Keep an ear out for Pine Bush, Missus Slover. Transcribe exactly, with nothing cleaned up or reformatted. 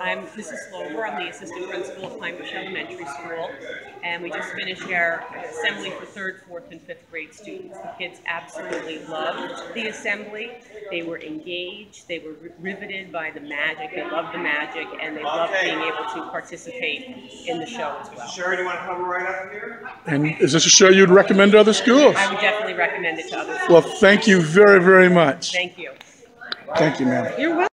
I'm Missus Slover. I'm the assistant principal of Pine Bush Elementary School, and we just finished our assembly for third, fourth, and fifth grade students. The kids absolutely loved the assembly. They were engaged. They were riveted by the magic. They loved the magic, and they loved being able to participate in the show as well. Sherry, do you want to come right up here? And is this a show you'd recommend to other schools? I would definitely recommend it to other schools. Well, thank you very, very much. Thank you. Thank you, ma'am. You're welcome.